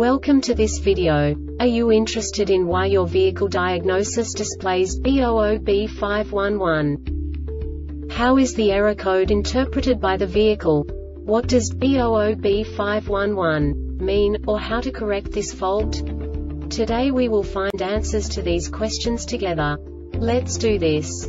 Welcome to this video. Are you interested in why your vehicle diagnosis displays B00B5-11? How is the error code interpreted by the vehicle? What does B00B5-11 mean, or how to correct this fault? Today we will find answers to these questions together. Let's do this.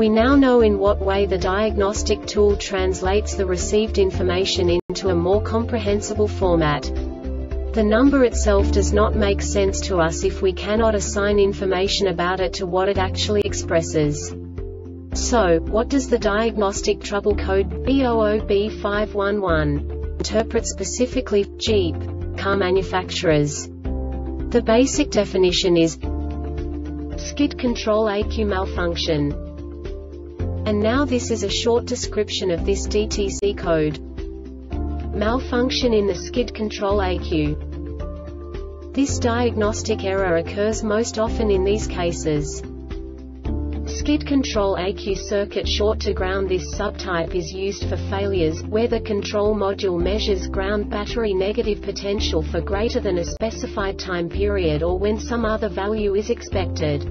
We now know in what way the diagnostic tool translates the received information into a more comprehensible format. The number itself does not make sense to us if we cannot assign information about it to what it actually expresses. So, what does the diagnostic trouble code B00B5-11 interpret specifically for Jeep car manufacturers? The basic definition is skid control ECU malfunction. And now this is a short description of this DTC code. Malfunction in the skid control ECU. This diagnostic error occurs most often in these cases. Skid control ECU circuit short to ground. This subtype is used for failures where the control module measures ground battery negative potential for greater than a specified time period or when some other value is expected.